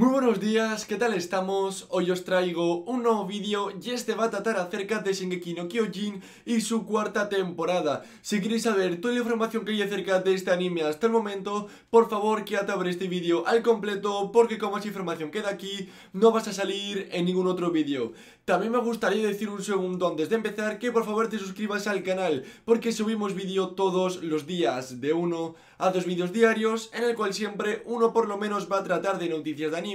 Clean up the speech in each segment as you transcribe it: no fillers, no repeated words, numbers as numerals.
Muy buenos días, ¿qué tal estamos? Hoy os traigo un nuevo vídeo y este va a tratar acerca de Shingeki no Kyojin y su cuarta temporada. Si queréis saber toda la información que hay acerca de este anime hasta el momento, por favor quédate a ver este vídeo al completo, porque como esa información queda aquí, no vas a salir en ningún otro vídeo. También me gustaría decir un segundo antes de empezar que por favor te suscribas al canal, porque subimos vídeo todos los días, de 1 a 2 vídeos diarios, en el cual siempre uno por lo menos va a tratar de noticias de anime.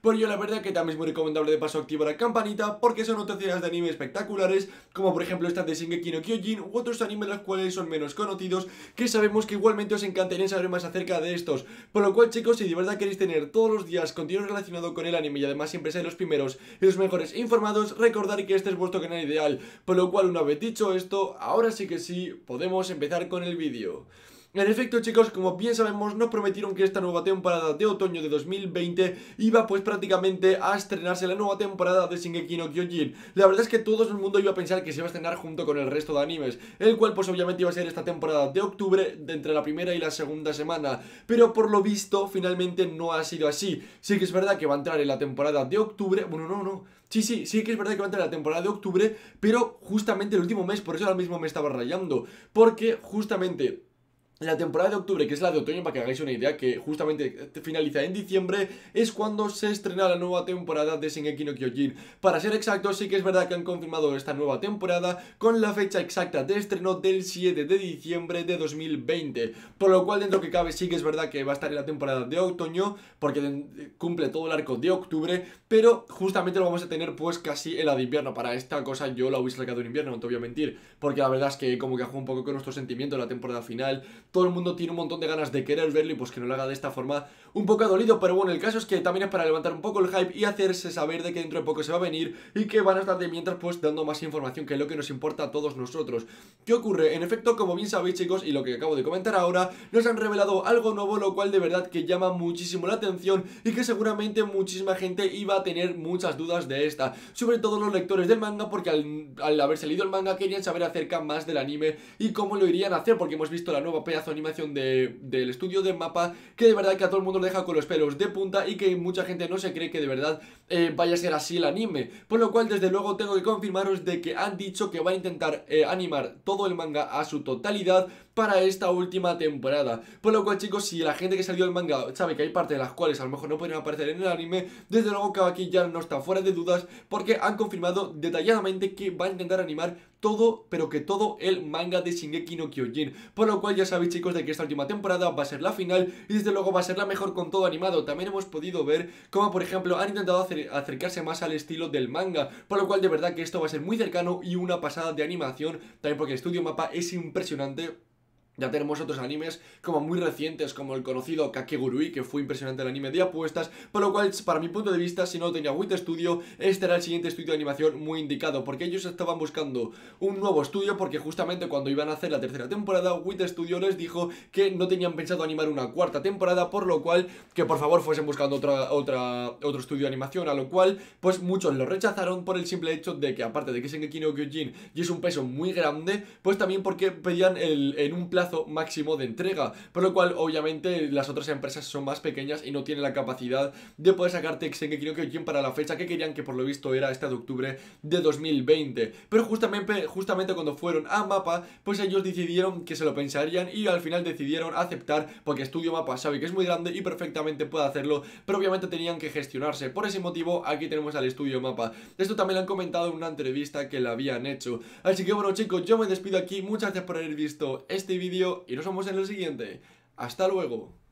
Por ello la verdad que también es muy recomendable de paso activar la campanita, porque son noticias de anime espectaculares, como por ejemplo estas de Shingeki no Kyojin u otros animes los cuales son menos conocidos, que sabemos que igualmente os encantaría saber más acerca de estos. Por lo cual chicos, si de verdad queréis tener todos los días contenido relacionado con el anime y además siempre ser los primeros y los mejores informados, recordad que este es vuestro canal ideal. Por lo cual, una vez dicho esto, ahora sí que sí, podemos empezar con el vídeo. En efecto chicos, como bien sabemos, nos prometieron que esta nueva temporada de otoño de 2020 iba pues prácticamente a estrenarse la nueva temporada de Shingeki no Kyojin. La verdad es que todo el mundo iba a pensar que se iba a estrenar junto con el resto de animes, el cual pues obviamente iba a ser esta temporada de octubre, de entre la primera y la segunda semana, pero por lo visto finalmente no ha sido así. Sí que es verdad que va a entrar en la temporada de octubre, bueno sí que es verdad que va a entrar en la temporada de octubre, pero justamente el último mes, por eso ahora mismo me estaba rayando, porque justamente la temporada de octubre, que es la de otoño, para que hagáis una idea, que justamente finaliza en diciembre, es cuando se estrena la nueva temporada de Shingeki no Kyojin. Para ser exactos, sí que es verdad que han confirmado esta nueva temporada con la fecha exacta de estreno del 7 de diciembre de 2020. Por lo cual, dentro que cabe, sí que es verdad que va a estar en la temporada de otoño, porque cumple todo el arco de octubre, pero justamente lo vamos a tener pues casi en la de invierno. Para esta cosa yo la hubiese sacado en invierno, no te voy a mentir, porque la verdad es que como que juega un poco con nuestros sentimientos la temporada final. Todo el mundo tiene un montón de ganas de querer verlo y pues que no lo haga de esta forma un poco adolido. Pero bueno, el caso es que también es para levantar un poco el hype y hacerse saber de que dentro de poco se va a venir y que van a estar de mientras pues dando más información, que es lo que nos importa a todos nosotros. ¿Qué ocurre? En efecto, como bien sabéis chicos, y lo que acabo de comentar ahora, nos han revelado algo nuevo, lo cual de verdad que llama muchísimo la atención y que seguramente muchísima gente iba a tener muchas dudas de esta, sobre todo los lectores del manga, porque al haberse leído el manga querían saber acerca más del anime y cómo lo irían a hacer, porque hemos visto la nueva pedazo de animación del estudio de MAPPA, que de verdad que a todo el mundo lo deja con los pelos de punta y que mucha gente no se cree que de verdad vaya a ser así el anime. Por lo cual desde luego tengo que confirmaros de que han dicho que va a intentar animar todo el manga a su totalidad para esta última temporada. Por lo cual chicos, si la gente que salió del manga sabe que hay partes de las cuales a lo mejor no podrían aparecer en el anime, desde luego que aquí ya no está fuera de dudas, porque han confirmado detalladamente que va a intentar animar todo, pero que todo el manga de Shingeki no Kyojin. Por lo cual ya sabéis chicos de que esta última temporada va a ser la final y desde luego va a ser la mejor con todo animado. También hemos podido ver cómo por ejemplo han intentado acercarse más al estilo del manga, por lo cual de verdad que esto va a ser muy cercano y una pasada de animación, también porque el estudio MAPPA es impresionante. Ya tenemos otros animes como muy recientes, como el conocido Kakegurui, que fue impresionante el anime de apuestas. Por lo cual, para mi punto de vista, si no lo tenía Wit Studio, este era el siguiente estudio de animación muy indicado, porque ellos estaban buscando un nuevo estudio, porque justamente cuando iban a hacer la tercera temporada, Wit Studio les dijo que no tenían pensado animar una cuarta temporada, por lo cual, que por favor fuesen buscando otro estudio de animación, a lo cual, pues muchos lo rechazaron por el simple hecho de que, aparte de que Shingeki no Kyojin y es un peso muy grande, pues también porque pedían en un plazo máximo de entrega, por lo cual obviamente las otras empresas son más pequeñas y no tienen la capacidad de poder sacarte Shingeki no Kyojin para la fecha que querían, que por lo visto era esta de octubre de 2020, pero justamente cuando fueron a MAPPA, pues ellos decidieron que se lo pensarían y al final decidieron aceptar, porque estudio MAPPA sabe que es muy grande y perfectamente puede hacerlo, pero obviamente tenían que gestionarse. Por ese motivo aquí tenemos al estudio MAPPA. Esto también lo han comentado en una entrevista que la habían hecho. Así que bueno chicos, yo me despido aquí, muchas gracias por haber visto este vídeo y nos vemos en el siguiente. ¡Hasta luego!